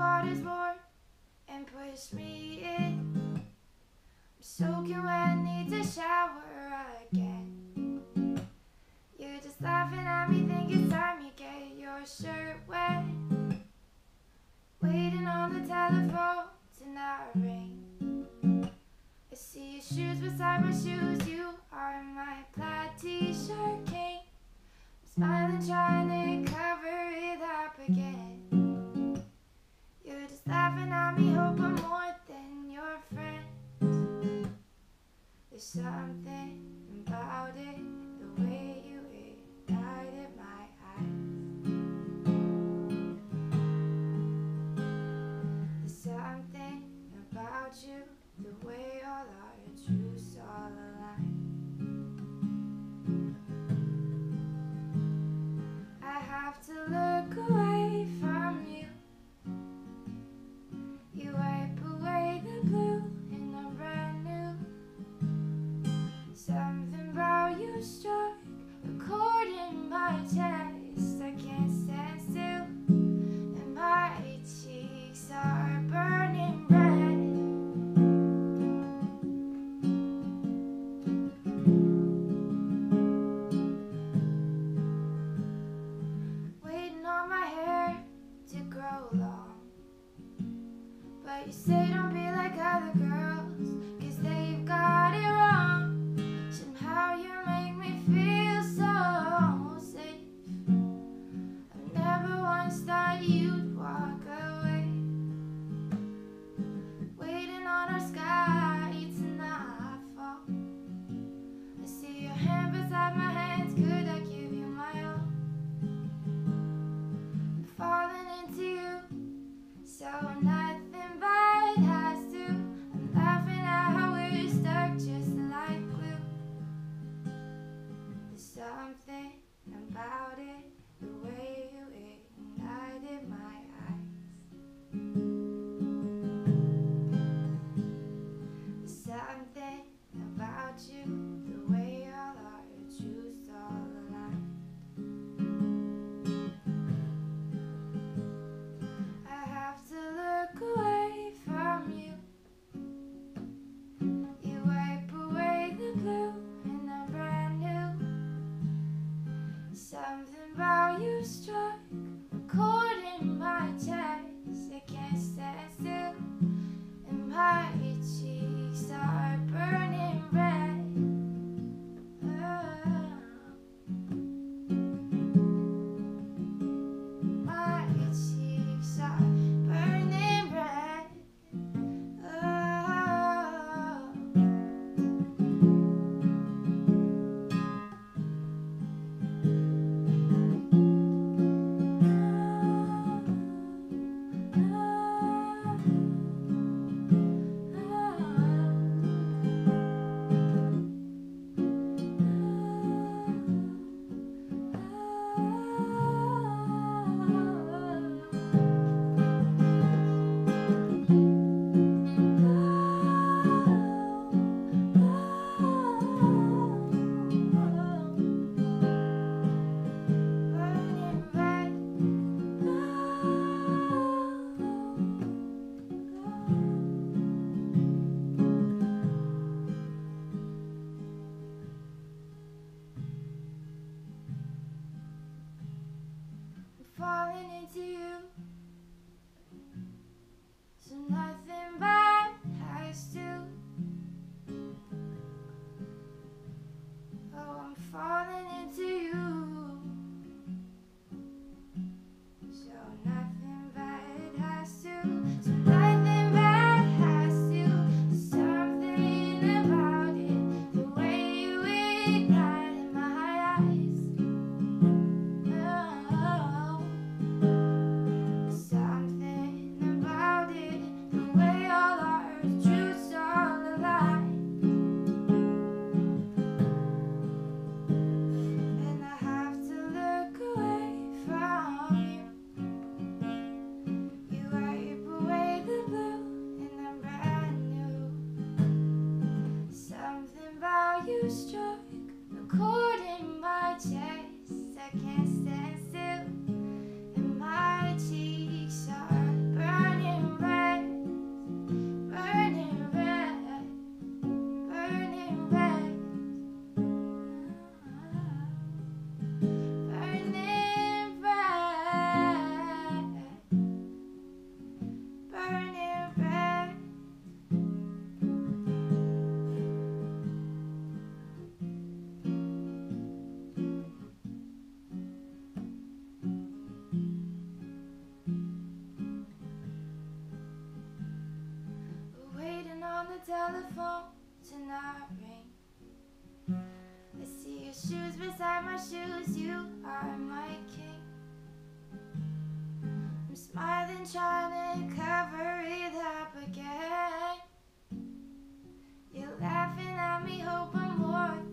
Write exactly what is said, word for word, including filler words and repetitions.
waters more and push me in. I'm soaking wet, need to shower again. You're just laughing at me, think it's time you get your shirt wet. Waiting on the telephone to not ring. I see your shoes beside my shoes, you are my plaid t-shirt king. I'm smiling, trying to cover it up again. Laughing at me, hope I'm more than your friend. There's something about it, the way you ignited my eyes. There's something about you, the way all our truths all align. I have to look away. Struck a chord in my chest, I can't stand still, and my cheeks are burning red. Waiting on my hair to grow long, but you say don't be like other girls, cause they've got it wrong. Somehow you feel so safe. I never once thought you'd walk away. Waiting on our sky to not fall. I see your hand beside my hands. Could I give you my all? I'm falling into you, so nothing but has to. I'm telephone to not ring. I see your shoes beside my shoes, you are my king. I'm smiling, trying to cover it up again. You're laughing at me, hope I'm more